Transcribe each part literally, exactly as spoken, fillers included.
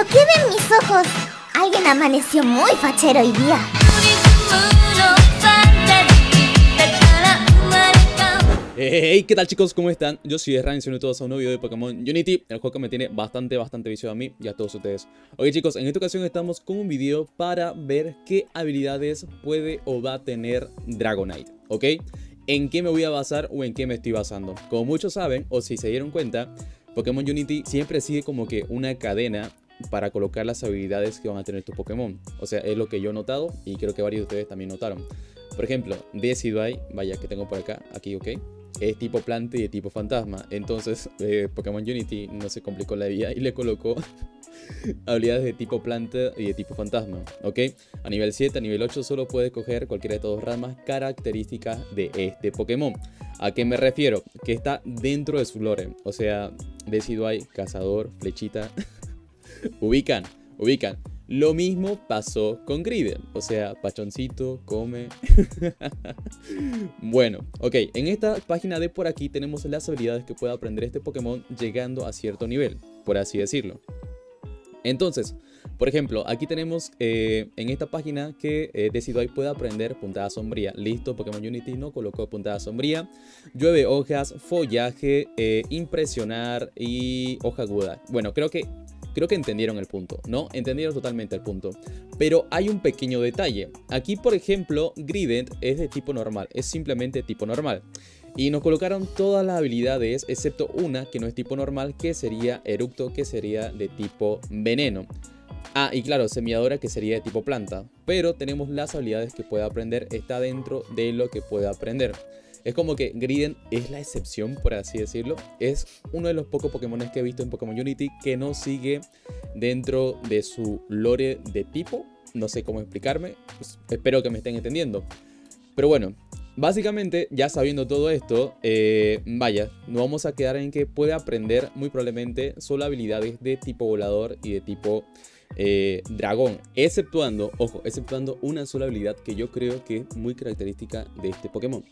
¿Pero qué ven mis ojos? Alguien amaneció muy fachero hoy día. Hey, ¿qué tal chicos? ¿Cómo están? Yo soy Ryan, soy todos a un nuevo video de Pokémon Unity, el juego que me tiene bastante, bastante vicio a mí y a todos ustedes. Ok chicos, en esta ocasión estamos con un video para ver qué habilidades puede o va a tener Dragonite, ¿ok? ¿En qué me voy a basar o en qué me estoy basando? Como muchos saben, o si se dieron cuenta, Pokémon Unity siempre sigue como que una cadena para colocar las habilidades que van a tener tus Pokémon. O sea, es lo que yo he notado y creo que varios de ustedes también notaron. Por ejemplo, Decidueye, vaya que tengo por acá, aquí, ok, es tipo planta y de tipo fantasma. Entonces eh, Pokémon Unity no se complicó la vida y le colocó habilidades de tipo planta y de tipo fantasma, ok. A nivel siete, a nivel ocho solo puedes coger cualquiera de estas dos ramas características de este Pokémon. ¿A qué me refiero? Que está dentro de su lore. O sea, Decidueye, cazador, flechita. Ubican, ubican. Lo mismo pasó con Gridel. O sea, pachoncito, come. Bueno, ok. En esta página de por aquí tenemos las habilidades que puede aprender este Pokémon llegando a cierto nivel, por así decirlo. Entonces, por ejemplo, aquí tenemos eh, en esta página que eh, Decidueye puede aprender puntada sombría. Listo, Pokémon Unity no colocó puntada sombría. Llueve hojas, follaje, eh, impresionar y hoja aguda. Bueno, creo que... Creo que entendieron el punto, ¿no? Entendieron totalmente el punto. Pero hay un pequeño detalle. Aquí, por ejemplo, Grideon es de tipo normal. Es simplemente tipo normal. Y nos colocaron todas las habilidades, excepto una que no es tipo normal, que sería Eructo, que sería de tipo veneno. Ah, y claro, Semilladora, que sería de tipo planta. Pero tenemos las habilidades que puede aprender. Está dentro de lo que puede aprender. Es como que Grideon es la excepción, por así decirlo. Es uno de los pocos Pokémon que he visto en Pokémon Unity que no sigue dentro de su lore de tipo. No sé cómo explicarme, pues espero que me estén entendiendo. Pero bueno, básicamente ya sabiendo todo esto, eh, vaya, nos vamos a quedar en que puede aprender muy probablemente solo habilidades de tipo volador y de tipo eh, dragón. Exceptuando, ojo, exceptuando una sola habilidad que yo creo que es muy característica de este Pokémon.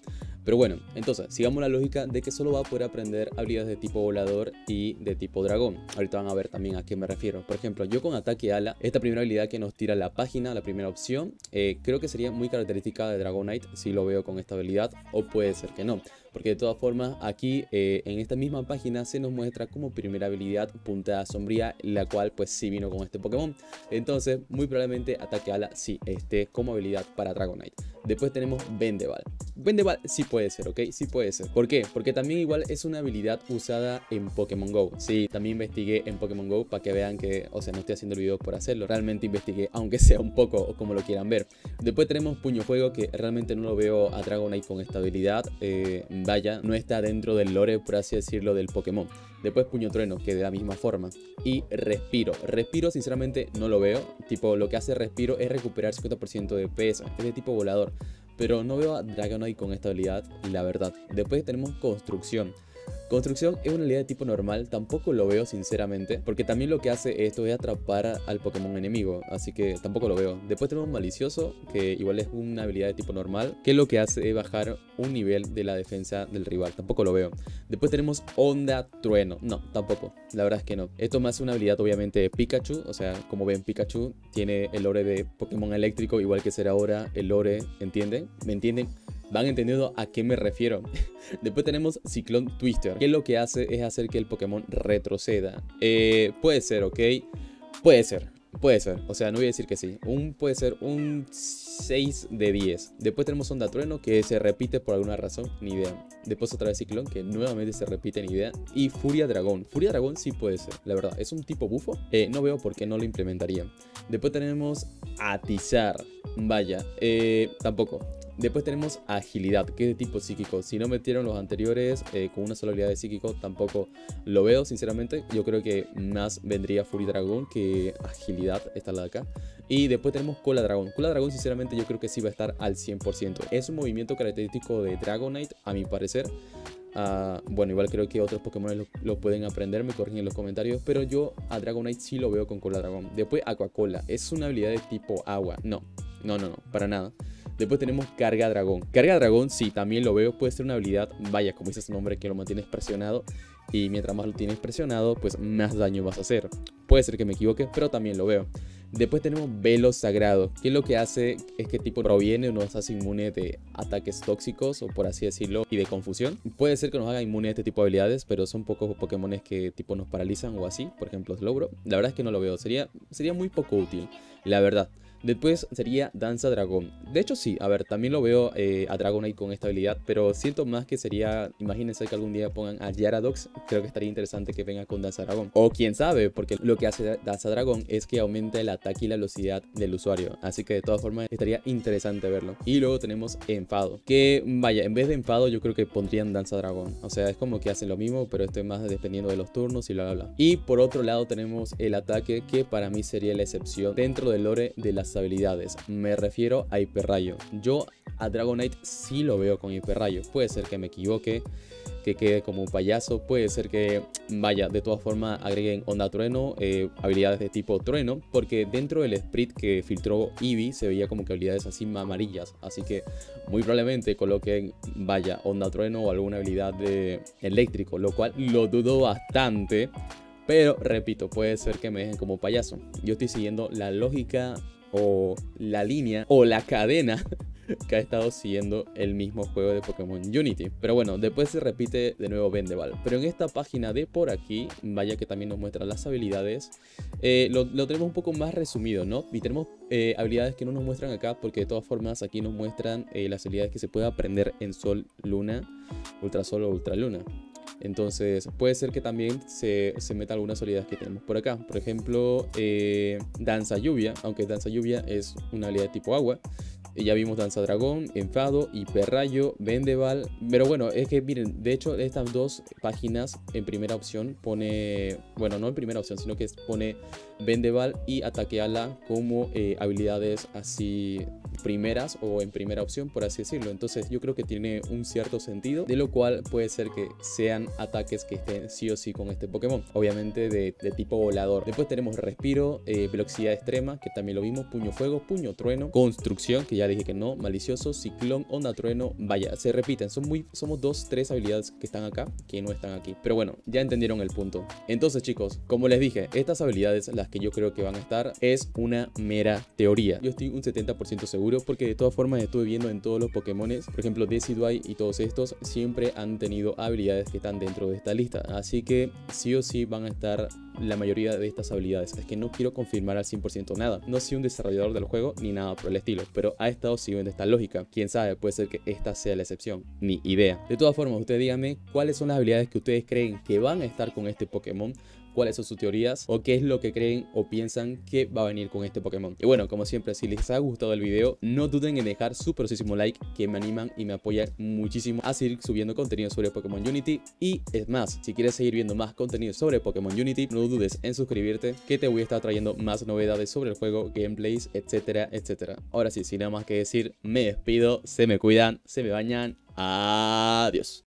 Pero bueno, entonces, sigamos la lógica de que solo va a poder aprender habilidades de tipo volador y de tipo dragón. Ahorita van a ver también a qué me refiero. Por ejemplo, yo con ataque ala, esta primera habilidad que nos tira la página, la primera opción, eh, creo que sería muy característica de Dragonite si lo veo con esta habilidad, o puede ser que no. Porque de todas formas, aquí eh, en esta misma página se nos muestra como primera habilidad puntada sombría, la cual pues sí vino con este Pokémon. Entonces, muy probablemente ataque ala sí esté como habilidad para Dragonite. Después tenemos Vendeval. Vendeval sí puede ser, ¿ok? Sí puede ser. ¿Por qué? Porque también igual es una habilidad usada en Pokémon GO. Sí, también investigué en Pokémon GO para que vean que, o sea, no estoy haciendo el video por hacerlo. Realmente investigué, aunque sea un poco o como lo quieran ver. Después tenemos Puño Fuego, que realmente no lo veo a Dragonite con esta habilidad. Eh, vaya, no está dentro del lore, por así decirlo, del Pokémon. Después Puño Trueno, que de la misma forma. Y Respiro. Respiro, sinceramente, no lo veo. Tipo, lo que hace Respiro es recuperar cincuenta por ciento de P S. Es de tipo volador. Pero no veo a Dragonite con esta habilidad, la verdad. Después tenemos Construcción. Construcción es una habilidad de tipo normal, tampoco lo veo sinceramente, porque también lo que hace esto es atrapar al Pokémon enemigo, así que tampoco lo veo. Después tenemos Malicioso, que igual es una habilidad de tipo normal, que lo que hace es bajar un nivel de la defensa del rival, tampoco lo veo. Después tenemos Onda Trueno, no, tampoco, la verdad es que no. Esto más es una habilidad obviamente de Pikachu, o sea, como ven Pikachu tiene el lore de Pokémon eléctrico, igual que será ahora el lore, ¿entienden? ¿Me entienden? Van entendiendo a qué me refiero. Después tenemos Ciclón Twister, que lo que hace es hacer que el Pokémon retroceda. Eh, puede ser, ¿ok? Puede ser, puede ser. O sea, no voy a decir que sí. Un, puede ser un seis de diez. Después tenemos Onda Trueno, que se repite por alguna razón, ni idea. Después otra vez Ciclón, que nuevamente se repite, ni idea. Y Furia Dragón. Furia Dragón sí puede ser, la verdad. Es un tipo bufo. Eh, no veo por qué no lo implementarían. Después tenemos Atizar. Vaya, eh, tampoco. Después tenemos Agilidad, que es de tipo psíquico. Si no metieron los anteriores eh, con una sola habilidad de psíquico, tampoco lo veo, sinceramente. Yo creo que más vendría Fury Dragón que Agilidad, esta la de acá. Y después tenemos Cola Dragón. Cola Dragón, sinceramente, yo creo que sí va a estar al cien por ciento. Es un movimiento característico de Dragonite, a mi parecer. Uh, bueno, igual creo que otros Pokémon lo, lo pueden aprender, me corrigen en los comentarios. Pero yo a Dragonite sí lo veo con Cola Dragón. Después Aquacola, es una habilidad de tipo agua. No, no, no, no, para nada. Después tenemos Carga Dragón. Carga Dragón sí, también lo veo, puede ser una habilidad, vaya, como dice su nombre, que lo mantienes presionado. Y mientras más lo tienes presionado, pues más daño vas a hacer. Puede ser que me equivoque, pero también lo veo. Después tenemos velo sagrado, que lo que hace es que tipo proviene o nos hace inmune de ataques tóxicos, o por así decirlo, y de confusión. Puede ser que nos haga inmune a este tipo de habilidades, pero son pocos Pokémones que tipo nos paralizan o así. Por ejemplo, Slowbro, la verdad es que no lo veo, sería, sería muy poco útil, la verdad. Después sería Danza Dragón. De hecho sí, a ver, también lo veo eh, a Dragonite con esta habilidad, pero siento más que sería, imagínense que algún día pongan a Yaradox, creo que estaría interesante que venga con Danza Dragón. O quién sabe, porque lo que hace Danza Dragón es que aumenta el ataque y la velocidad del usuario, así que de todas formas estaría interesante verlo. Y luego tenemos Enfado, que vaya, en vez de Enfado yo creo que pondrían Danza Dragón, o sea, es como que hacen lo mismo, pero esto es más dependiendo de los turnos y bla bla bla. Y por otro lado tenemos el ataque, que para mí sería la excepción dentro del lore de las habilidades, me refiero a Hiperrayo. Yo a Dragonite sí lo veo con Hiperrayo, puede ser que me equivoque, que quede como un payaso, puede ser que, vaya, de todas formas agreguen onda trueno, eh, habilidades de tipo trueno, porque dentro del sprint que filtró Eevee se veía como que habilidades así amarillas, así que muy probablemente coloquen, vaya, onda trueno o alguna habilidad de eléctrico, lo cual lo dudo bastante, pero repito, puede ser que me dejen como payaso. Yo estoy siguiendo la lógica o la línea o la cadena que ha estado siguiendo el mismo juego de Pokémon Unity. Pero bueno, después se repite de nuevo Vendeval. Pero en esta página de por aquí, vaya que también nos muestra las habilidades, eh, lo, lo tenemos un poco más resumido, ¿no? Y tenemos eh, habilidades que no nos muestran acá, porque de todas formas aquí nos muestran eh, las habilidades que se puede aprender en Sol, Luna, Ultrasol o Ultraluna. Entonces puede ser que también se, se meta algunas habilidades que tenemos por acá. Por ejemplo, eh, Danza Lluvia, aunque Danza Lluvia es una habilidad tipo agua. Ya vimos Danza Dragón, Enfado, Hiperrayo, Vendeval. Pero bueno, es que miren, de hecho estas dos páginas en primera opción pone, bueno, no en primera opción, sino que pone Vendeval y Ataque Ala como eh, habilidades así primeras o en primera opción, por así decirlo. Entonces yo creo que tiene un cierto sentido, de lo cual puede ser que sean ataques que estén sí o sí con este Pokémon, obviamente de, de tipo volador. Después tenemos Respiro, eh, Velocidad Extrema, que también lo vimos, Puño Fuego, Puño Trueno, Construcción, que ya dije que no, Malicioso, Ciclón, Onda Trueno. Vaya, se repiten, son muy, somos dos, tres habilidades que están acá, que no están aquí. Pero bueno, ya entendieron el punto. Entonces chicos, como les dije, estas habilidades, las que yo creo que van a estar, es una mera teoría. Yo estoy un setenta por ciento seguro, porque de todas formas estuve viendo en todos los Pokémones, por ejemplo Decidueye y todos estos, siempre han tenido habilidades que están dentro de esta lista, así que sí o sí van a estar la mayoría de estas habilidades. Es que no quiero confirmar al cien por ciento nada, no soy un desarrollador del juego ni nada por el estilo, pero ha estado siguiendo esta lógica. Quién sabe, puede ser que esta sea la excepción, ni idea. De todas formas, ustedes díganme cuáles son las habilidades que ustedes creen que van a estar con este Pokémon, cuáles son sus teorías o qué es lo que creen o piensan que va a venir con este Pokémon. Y bueno, como siempre, si les ha gustado el video, no duden en dejar su preciosísimo like, que me animan y me apoyan muchísimo a seguir subiendo contenido sobre Pokémon Unity. Y es más, si quieres seguir viendo más contenido sobre Pokémon Unity, no dudes en suscribirte, que te voy a estar trayendo más novedades sobre el juego, gameplays, etcétera, etcétera. Ahora sí, sin nada más que decir, me despido, se me cuidan, se me bañan, adiós.